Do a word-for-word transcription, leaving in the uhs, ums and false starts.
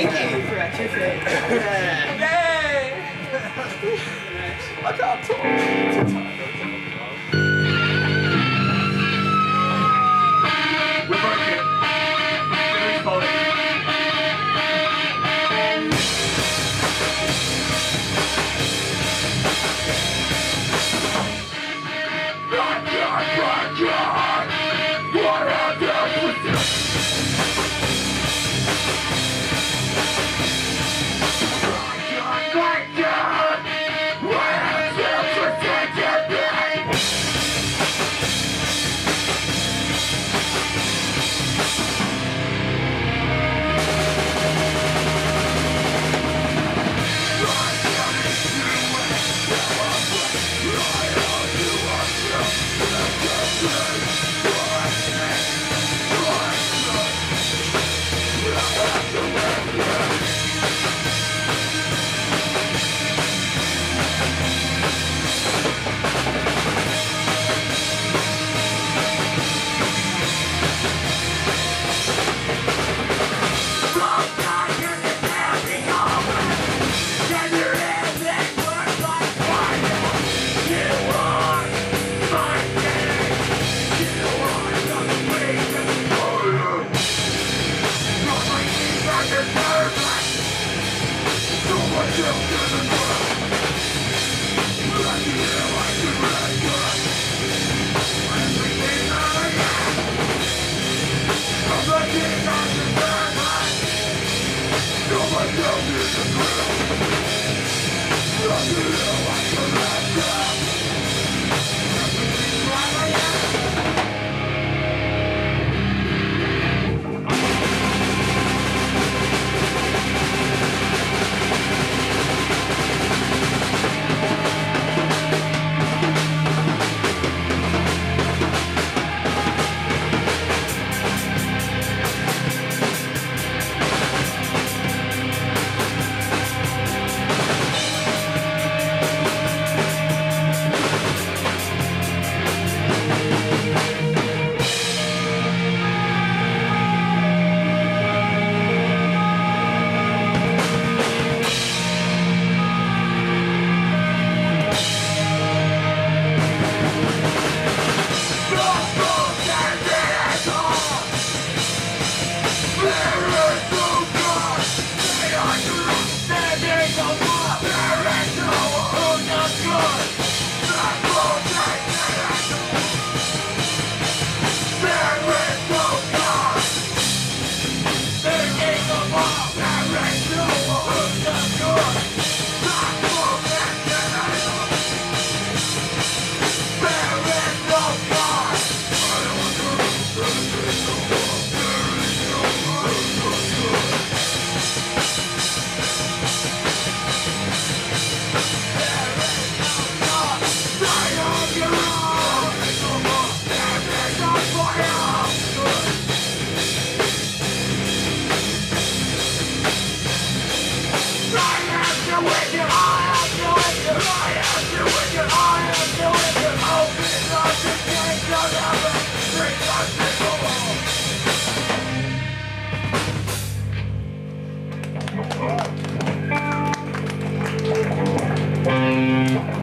Thank you for that toothpick. Yay! Look how tall. It's a time. What are you doing?